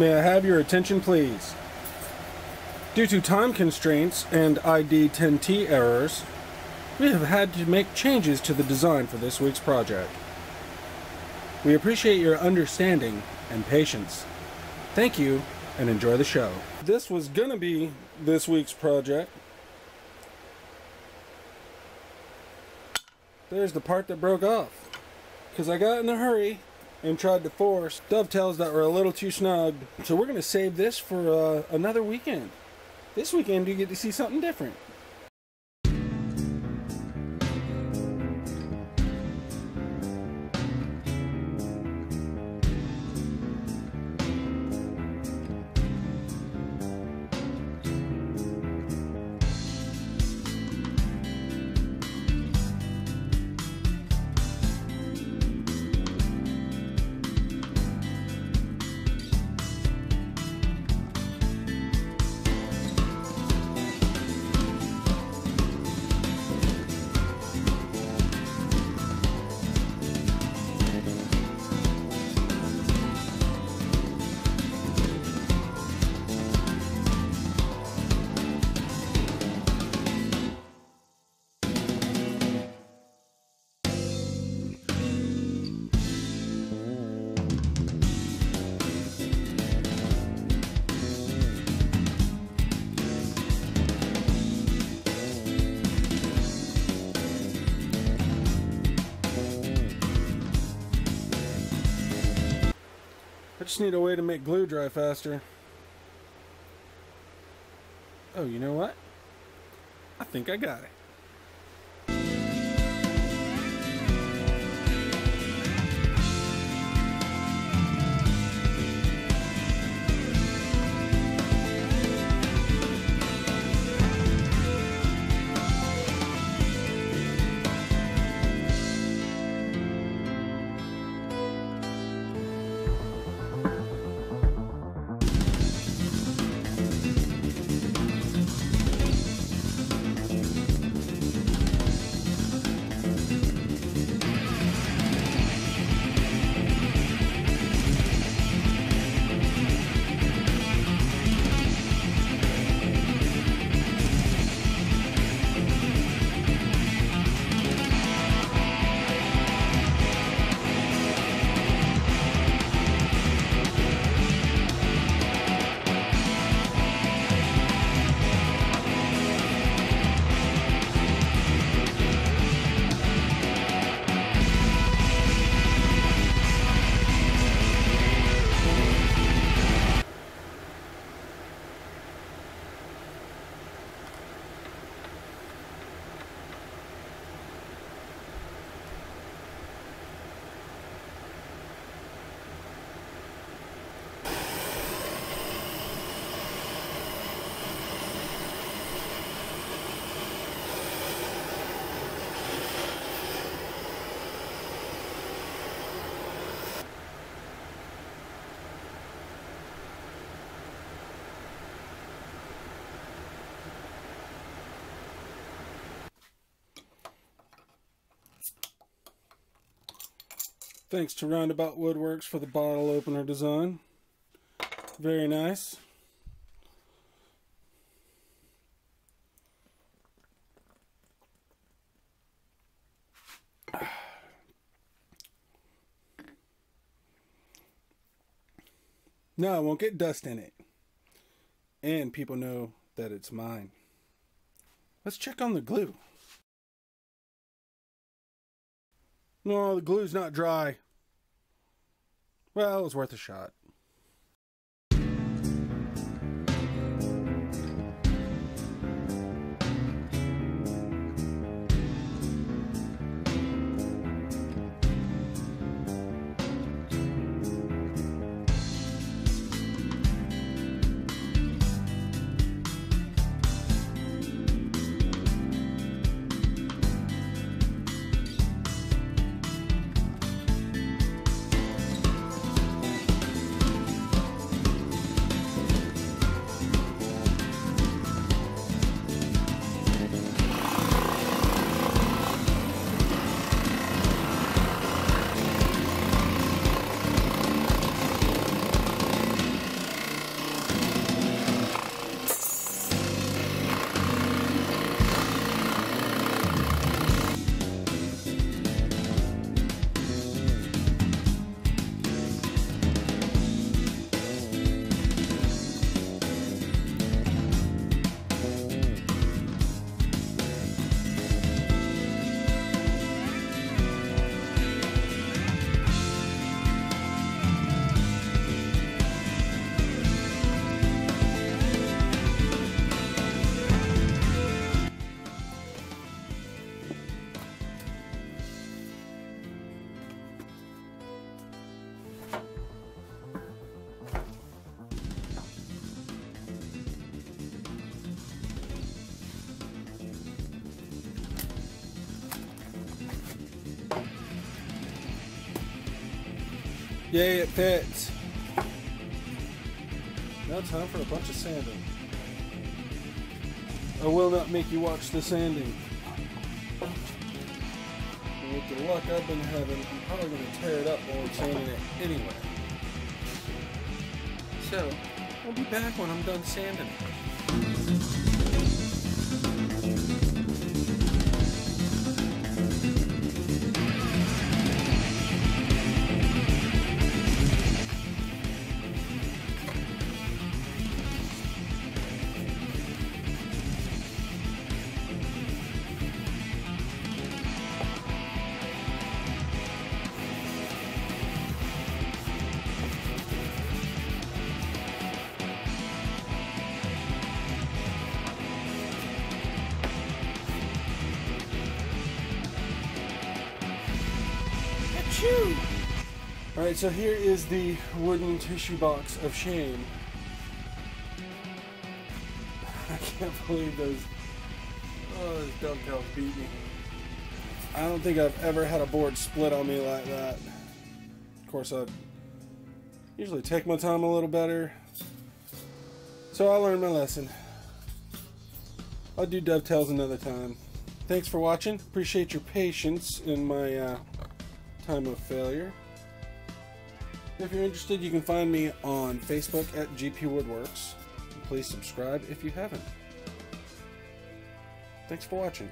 May I have your attention, please? Due to time constraints and ID 10T errors, we have had to make changes to the design for this week's project. We appreciate your understanding and patience. Thank you, and enjoy the show. This was gonna be this week's project. There's the part that broke off, because I got in a hurry and tried to force dovetails that were a little too snug. So we're gonna save this for another weekend. This weekend you get to see something different. Just need a way to make glue dry faster. Oh, you know what? I think I got it. Thanks to Roundabout Woodworks for the bottle opener design. Very nice. Now I won't get dust in it. And people know that it's mine. Let's check on the glue. No, the glue's not dry. Well, it was worth a shot. Yay, it fits. Now time for a bunch of sanding. I will not make you watch the sanding. And with the luck I've been having, I'm probably going to tear it up while I'm sanding it anyway. So, I'll be back when I'm done sanding. Alright, so here is the wooden tissue box of shame. I can't believe those dovetails beat me. I don't think I've ever had a board split on me like that. Of course, I usually take my time a little better. So I learned my lesson. I'll do dovetails another time. Thanks for watching. Appreciate your patience in my time of failure. If you're interested, you can find me on Facebook at GP Woodworks. Please subscribe if you haven't. Thanks for watching.